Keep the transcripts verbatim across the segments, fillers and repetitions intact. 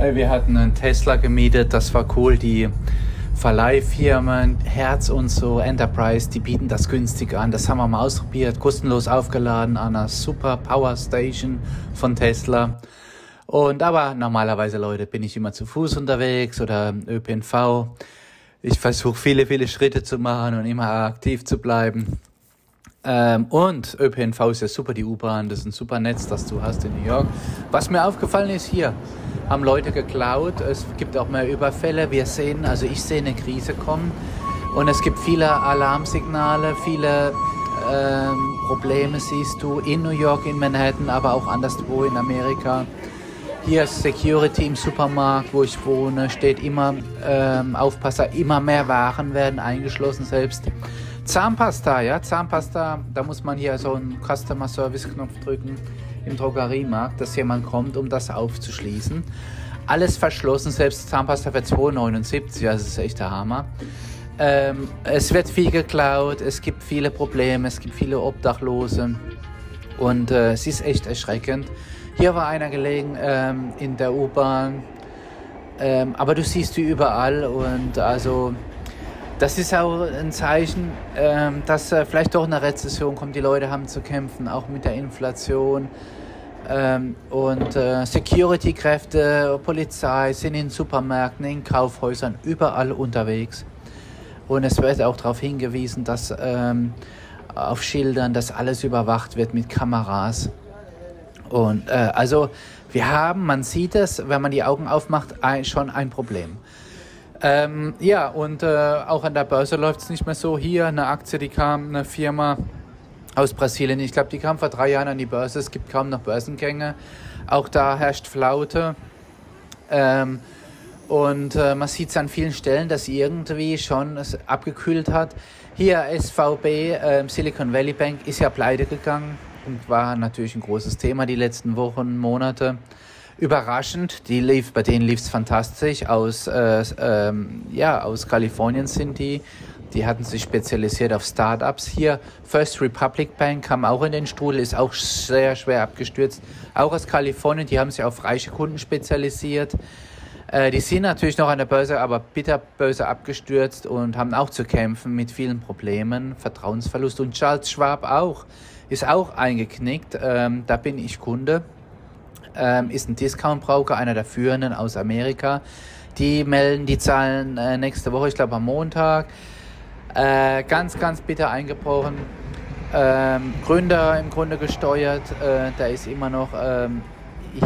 Wir hatten einen Tesla gemietet, das war cool. Die Verleihfirmen, Herz und so, Enterprise, die bieten das günstig an. Das haben wir mal ausprobiert, kostenlos aufgeladen an einer super Power Station von Tesla. Und aber normalerweise, Leute, bin ich immer zu Fuß unterwegs oder Ö P N V. Ich versuche viele, viele Schritte zu machen und immer aktiv zu bleiben. Ähm, und Ö P N V ist ja super, die U-Bahn, das ist ein super Netz, das du hast in New York. Was mir aufgefallen ist, hier haben Leute geklaut, es gibt auch mehr Überfälle, wir sehen, also ich sehe eine Krise kommen und es gibt viele Alarmsignale, viele ähm, Probleme siehst du in New York, in Manhattan, aber auch anderswo in Amerika. Hier ist Security im Supermarkt, wo ich wohne, steht immer ähm, Aufpasser, immer mehr Waren werden eingeschlossen, selbst Zahnpasta, ja, Zahnpasta, da muss man hier so einen Customer Service Knopf drücken im Drogeriemarkt, dass jemand kommt, um das aufzuschließen. Alles verschlossen, selbst Zahnpasta für zwei neunundsiebzig, das ist echt der Hammer. Ähm, es wird viel geklaut, es gibt viele Probleme, es gibt viele Obdachlose und äh, es ist echt erschreckend. Hier war einer gelegen ähm, in der U-Bahn, ähm, aber du siehst die überall und also das ist auch ein Zeichen, ähm, dass äh, vielleicht doch eine Rezession kommt. Die Leute haben zu kämpfen, auch mit der Inflation ähm, und äh, Security-Kräfte, Polizei sind in Supermärkten, in Kaufhäusern, überall unterwegs und es wird auch darauf hingewiesen, dass ähm, auf Schildern, dass alles überwacht wird mit Kameras. Und äh, also wir haben, man sieht es, wenn man die Augen aufmacht, ein, schon ein Problem. Ähm, ja, und äh, auch an der Börse läuft es nicht mehr so. Hier eine Aktie, die kam, eine Firma aus Brasilien, ich glaube, die kam vor drei Jahren an die Börse. Es gibt kaum noch Börsengänge. Auch da herrscht Flaute. Ähm, und äh, man sieht es an vielen Stellen, dass irgendwie schon es abgekühlt hat. Hier S V B, äh, Silicon Valley Bank, ist ja pleite gegangen. Und war natürlich ein großes Thema die letzten Wochen, Monate. Überraschend, die lief, bei denen lief es fantastisch. Aus, äh, ähm, ja, aus Kalifornien sind die. Die hatten sich spezialisiert auf Startups hier. First Republic Bank kam auch in den Strudel, ist auch sehr schwer abgestürzt. Auch aus Kalifornien, die haben sich auf reiche Kunden spezialisiert. Äh, die sind natürlich noch an der Börse, aber bitterböse abgestürzt und haben auch zu kämpfen mit vielen Problemen, Vertrauensverlust. Und Charles Schwab auch. Ist auch eingeknickt, ähm, da bin ich Kunde, ähm, ist ein Discount-Broker, einer der führenden aus Amerika. Die melden die Zahlen äh, nächste Woche, ich glaube am Montag. Äh, ganz, ganz bitter eingebrochen. Ähm, Gründer im Grunde gesteuert, äh, da ist immer noch ähm,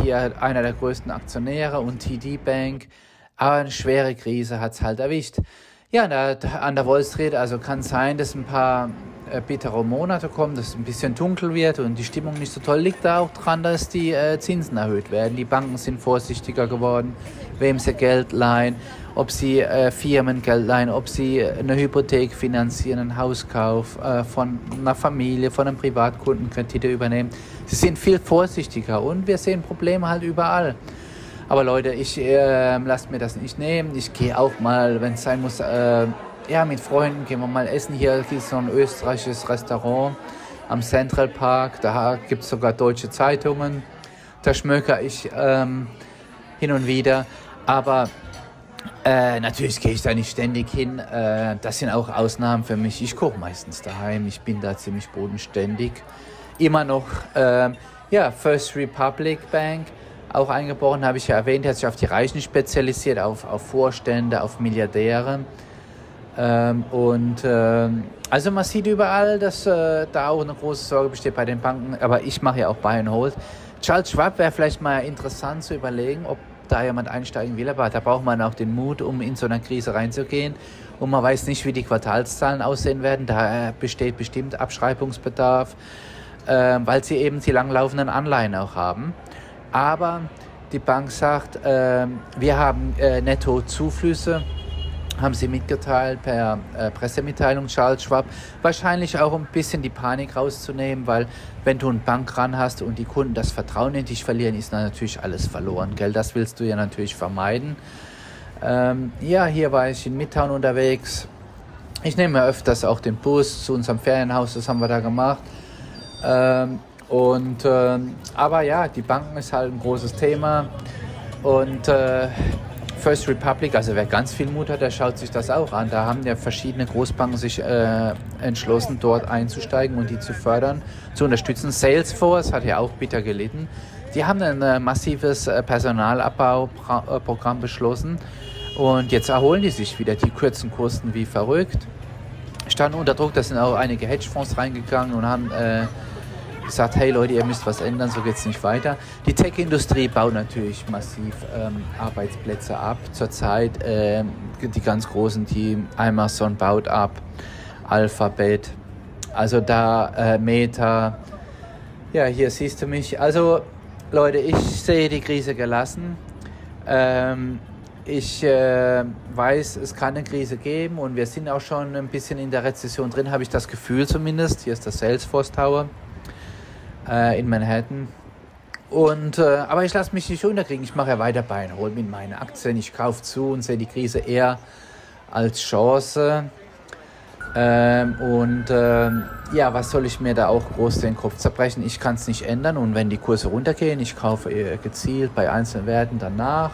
hier einer der größten Aktionäre und T D Bank. Aber eine schwere Krise hat es halt erwischt. Ja, da, an der Wall Street, also kann sein, dass ein paar bittere Monate kommen, dass es ein bisschen dunkel wird und die Stimmung nicht so toll, liegt da auch dran, dass die äh, Zinsen erhöht werden. Die Banken sind vorsichtiger geworden, wem sie Geld leihen, ob sie äh, Firmen Geld leihen, ob sie eine Hypothek finanzieren, einen Hauskauf äh, von einer Familie, von einem Privatkunden Kredite übernehmen. Sie sind viel vorsichtiger und wir sehen Probleme halt überall. Aber Leute, ich äh, lasse mir das nicht nehmen. Ich gehe auch mal, wenn es sein muss, äh, ja, mit Freunden gehen wir mal essen. Hier ist so ein österreichisches Restaurant am Central Park. Da gibt es sogar deutsche Zeitungen. Da schmökere ich ähm, hin und wieder. Aber äh, natürlich gehe ich da nicht ständig hin. Äh, das sind auch Ausnahmen für mich. Ich koche meistens daheim. Ich bin da ziemlich bodenständig. Immer noch, äh, ja, First Republic Bank. Auch eingebrochen, habe ich ja erwähnt. Hat sich auf die Reichen spezialisiert, auf, auf Vorstände, auf Milliardäre. Ähm, und ähm, also man sieht überall, dass äh, da auch eine große Sorge besteht bei den Banken, aber ich mache ja auch Buy and Hold. Charles Schwab wäre vielleicht mal interessant zu überlegen, ob da jemand einsteigen will, aber da braucht man auch den Mut, um in so einer Krise reinzugehen und man weiß nicht, wie die Quartalszahlen aussehen werden, da besteht bestimmt Abschreibungsbedarf, äh, weil sie eben die langlaufenden Anleihen auch haben, aber die Bank sagt, äh, wir haben äh, Nettozuflüsse, haben sie mitgeteilt per äh, Pressemitteilung, Charles Schwab. Wahrscheinlich auch, um ein bisschen die Panik rauszunehmen, weil wenn du einen Bankran hast und die Kunden das Vertrauen in dich verlieren, ist dann natürlich alles verloren, gell? Das willst du ja natürlich vermeiden. Ähm, ja, hier war ich in Midtown unterwegs. Ich nehme ja öfters auch den Bus zu unserem Ferienhaus, das haben wir da gemacht. Ähm, und, ähm, aber ja, die Banken ist halt ein großes Thema. Und äh, First Republic, also wer ganz viel Mut hat, der schaut sich das auch an. Da haben ja verschiedene Großbanken sich äh, entschlossen, dort einzusteigen und die zu fördern, zu unterstützen. Salesforce hat ja auch bitter gelitten. Die haben ein äh, massives äh, Personalabbauprogramm beschlossen und jetzt erholen die sich wieder. Die kürzen Kosten wie verrückt. Standen unter Druck, da sind auch einige Hedgefonds reingegangen und haben äh, gesagt, hey Leute, ihr müsst was ändern, so geht's nicht weiter. Die Tech-Industrie baut natürlich massiv ähm, Arbeitsplätze ab. Zurzeit äh, die ganz großen, die Amazon baut ab, Alphabet, also da äh, Meta. Ja, hier siehst du mich. Also Leute, ich sehe die Krise gelassen. Ähm, ich äh, weiß, es kann eine Krise geben und wir sind auch schon ein bisschen in der Rezession drin, habe ich das Gefühl zumindest. Hier ist der Salesforce Tower in Manhattan. Und, äh, aber ich lasse mich nicht unterkriegen. Ich mache ja weiter Beine, hole mir meine Aktien, ich kaufe zu und sehe die Krise eher als Chance. Ähm, und ähm, ja, was soll ich mir da auch groß den Kopf zerbrechen? Ich kann es nicht ändern und wenn die Kurse runtergehen, ich kaufe gezielt bei einzelnen Werten danach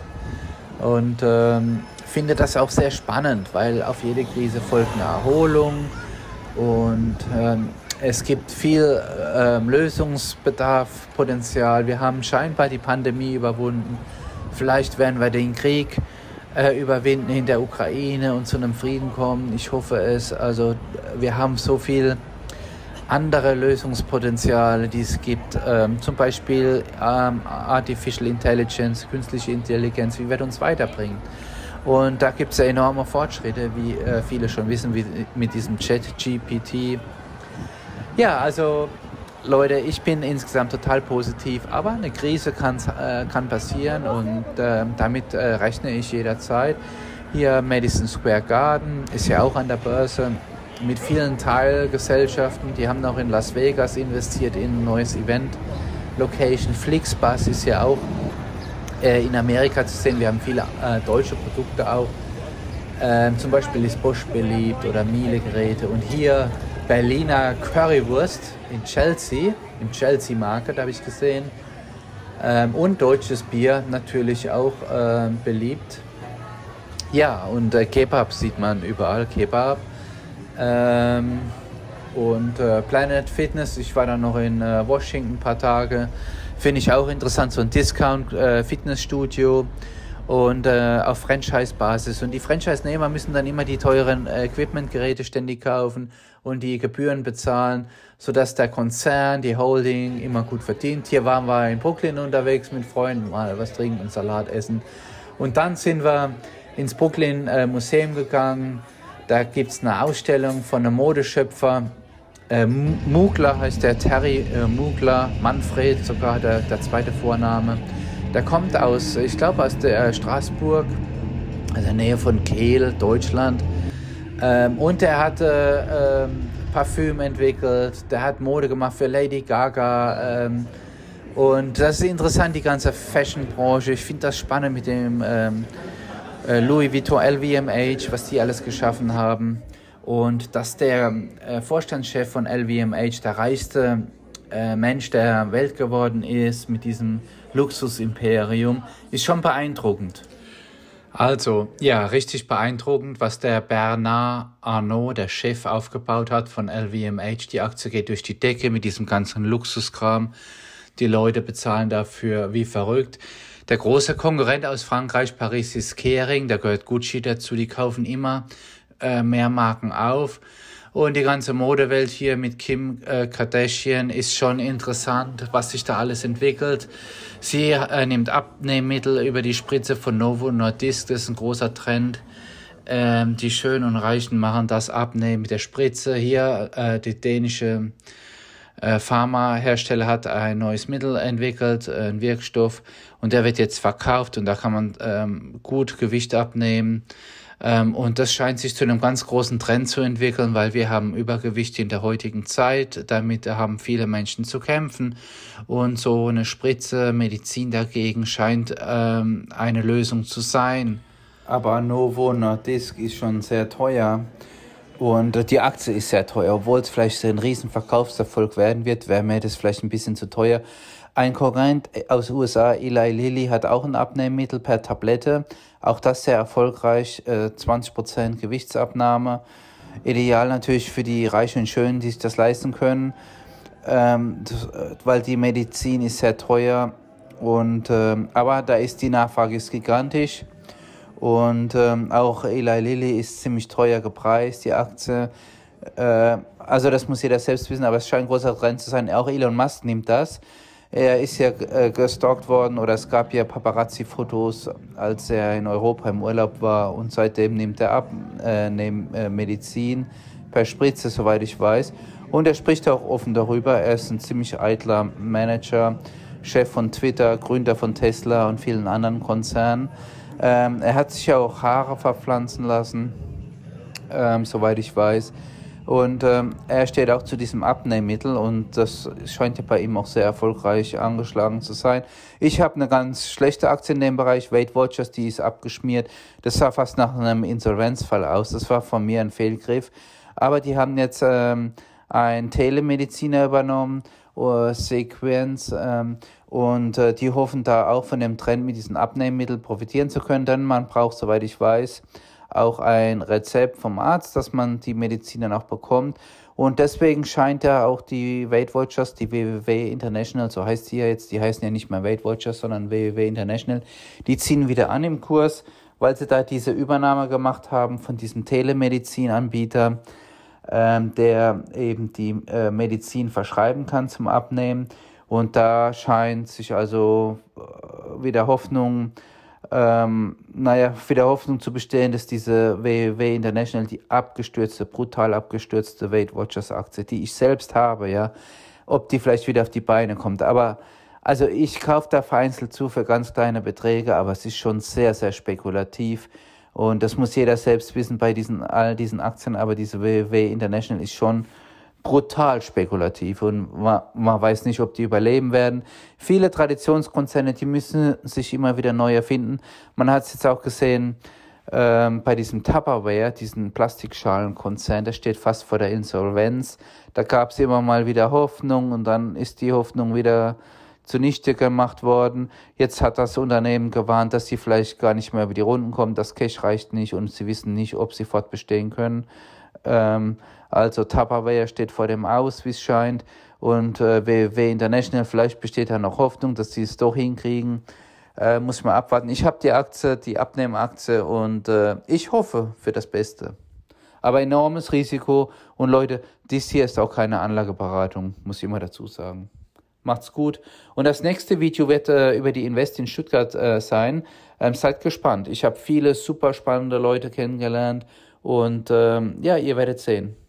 und ähm, finde das auch sehr spannend, weil auf jede Krise folgt eine Erholung und ähm, es gibt viel ähm, Lösungsbedarf, Potenzial. Wir haben scheinbar die Pandemie überwunden. Vielleicht werden wir den Krieg äh, überwinden in der Ukraine und zu einem Frieden kommen. Ich hoffe es. Also wir haben so viel andere Lösungspotenziale, die es gibt. Ähm, zum Beispiel ähm, Artificial Intelligence, künstliche Intelligenz. Wie wird uns weiterbringen? Und da gibt es ja enorme Fortschritte, wie äh, viele schon wissen, wie mit diesem Chat G P T. Ja, also Leute, ich bin insgesamt total positiv, aber eine Krise kann, äh, kann passieren und äh, damit äh, rechne ich jederzeit. Hier Madison Square Garden ist ja auch an der Börse mit vielen Teilgesellschaften, die haben auch in Las Vegas investiert in ein neues Event. Location Flixbus ist ja auch äh, in Amerika zu sehen, wir haben viele äh, deutsche Produkte auch. Äh, zum Beispiel ist Bosch beliebt oder Miele-Geräte und hier Berliner Currywurst in Chelsea, im Chelsea Market habe ich gesehen, ähm, und deutsches Bier natürlich auch äh, beliebt. Ja, und äh, Kebab sieht man überall, Kebab ähm, und äh, Planet Fitness, ich war dann noch in äh, Washington ein paar Tage, finde ich auch interessant, so ein Discount äh, Fitnessstudio und äh, auf Franchise-Basis. Und die Franchise-Nehmer müssen dann immer die teuren äh, Equipment-Geräte ständig kaufen und die Gebühren bezahlen, sodass der Konzern, die Holding immer gut verdient. Hier waren wir in Brooklyn unterwegs mit Freunden, mal was trinken und Salat essen. Und dann sind wir ins Brooklyn äh, Museum gegangen. Da gibt es eine Ausstellung von einem Modeschöpfer. Äh, Mugler heißt der, Terry äh, Mugler, Manfred sogar der, der zweite Vorname. Der kommt aus, ich glaube aus der Straßburg, also in der Nähe von Kehl, Deutschland. Ähm, und er hat äh, ähm, Parfüm entwickelt, der hat Mode gemacht für Lady Gaga. Ähm, und das ist interessant, die ganze Fashion-Branche. Ich finde das spannend mit dem ähm, äh, Louis Vuitton, L V M H, was die alles geschaffen haben. Und dass der äh, Vorstandschef von L V M H, der reichste äh, Mensch der Welt geworden ist, mit diesem Luxusimperium, ist schon beeindruckend. Also, ja, richtig beeindruckend, was der Bernard Arnault, der Chef, aufgebaut hat von L V M H. Die Aktie geht durch die Decke mit diesem ganzen Luxuskram. Die Leute bezahlen dafür wie verrückt. Der große Konkurrent aus Frankreich, Paris, ist Kering. Da gehört Gucci dazu. Die kaufen immer äh, mehr Marken auf. Und die ganze Modewelt hier mit Kim äh, Kardashian ist schon interessant, was sich da alles entwickelt. Sie äh, nimmt Abnehmmittel über die Spritze von Novo Nordisk, das ist ein großer Trend. Ähm, die Schönen und Reichen machen das Abnehmen mit der Spritze. Hier, äh, die dänische äh, Pharmahersteller hat ein neues Mittel entwickelt, äh, einen Wirkstoff. Und der wird jetzt verkauft und da kann man ähm, gut Gewicht abnehmen. Und das scheint sich zu einem ganz großen Trend zu entwickeln, weil wir haben Übergewicht in der heutigen Zeit. Damit haben viele Menschen zu kämpfen. Und so eine Spritze, Medizin dagegen scheint ähm, eine Lösung zu sein. Aber Novo Nordisk ist schon sehr teuer. Und die Aktie ist sehr teuer, obwohl es vielleicht ein riesen Verkaufserfolg werden wird, wäre mir das vielleicht ein bisschen zu teuer. Ein Konkurrent aus U S A, Eli Lilly, hat auch ein Abnehmmittel per Tablette. Auch das sehr erfolgreich, zwanzig Prozent Gewichtsabnahme. Ideal natürlich für die Reichen und Schönen, die sich das leisten können, weil die Medizin ist sehr teuer. Und, aber da ist die Nachfrage ist gigantisch. Und auch Eli Lilly ist ziemlich teuer gepreist, die Aktie. Also das muss jeder selbst wissen, aber es scheint ein großer Trend zu sein. Auch Elon Musk nimmt das. Er ist ja äh, gestalkt worden, oder es gab ja Paparazzi-Fotos, als er in Europa im Urlaub war, und seitdem nimmt er ab, äh, nimmt, äh, Medizin per Spritze, soweit ich weiß. Und er spricht auch offen darüber. Er ist ein ziemlich eitler Manager, Chef von Twitter, Gründer von Tesla und vielen anderen Konzernen. Ähm, er hat sich ja auch Haare verpflanzen lassen, ähm, soweit ich weiß. Und ähm, er steht auch zu diesem Abnehmmittel, und das scheint ja bei ihm auch sehr erfolgreich angeschlagen zu sein. Ich habe eine ganz schlechte Aktie in dem Bereich, Weight Watchers, die ist abgeschmiert. Das sah fast nach einem Insolvenzfall aus, das war von mir ein Fehlgriff. Aber die haben jetzt ähm, einen Telemediziner übernommen, uh, Sequenz, ähm, und äh, die hoffen da auch von dem Trend mit diesen Abnehmmitteln profitieren zu können, denn man braucht, soweit ich weiß, auch ein Rezept vom Arzt, dass man die Medizin dann auch bekommt. Und deswegen scheint ja auch die Weight Watchers, die W W W International, so heißt die ja jetzt, die heißen ja nicht mehr Weight Watchers, sondern W W W International, die ziehen wieder an im Kurs, weil sie da diese Übernahme gemacht haben von diesem Telemedizinanbieter, ähm, der eben die äh, Medizin verschreiben kann zum Abnehmen. Und da scheint sich also wieder Hoffnung Ähm, naja, wieder Hoffnung zu bestehen, dass diese W W W International, die abgestürzte, brutal abgestürzte Weight Watchers Aktie, die ich selbst habe, ja, ob die vielleicht wieder auf die Beine kommt. Aber, also ich kaufe da vereinzelt zu für ganz kleine Beträge, aber es ist schon sehr, sehr spekulativ. Und das muss jeder selbst wissen bei diesen, all diesen Aktien, aber diese W W W International ist schon brutal spekulativ, und man, man weiß nicht, ob die überleben werden. Viele Traditionskonzerne, die müssen sich immer wieder neu erfinden. Man hat es jetzt auch gesehen ähm, bei diesem Tupperware, diesen Plastikschalenkonzern, der steht fast vor der Insolvenz. Da gab es immer mal wieder Hoffnung, und dann ist die Hoffnung wieder zunichte gemacht worden. Jetzt hat das Unternehmen gewarnt, dass sie vielleicht gar nicht mehr über die Runden kommen, das Cash reicht nicht und sie wissen nicht, ob sie fortbestehen können. Ähm, also Tupperware steht vor dem Aus, wie es scheint, und äh, W W W International, vielleicht besteht da noch Hoffnung, dass sie es doch hinkriegen. Äh, muss ich mal abwarten. Ich habe die Aktie, die Abnehmaktie, und äh, ich hoffe für das Beste. Aber enormes Risiko, und Leute, dies hier ist auch keine Anlageberatung, muss ich immer dazu sagen. Macht's gut. Und das nächste Video wird äh, über die Invest in Stuttgart äh, sein. Ähm, seid gespannt. Ich habe viele super spannende Leute kennengelernt. Und ähm, ja, ihr werdet sehen.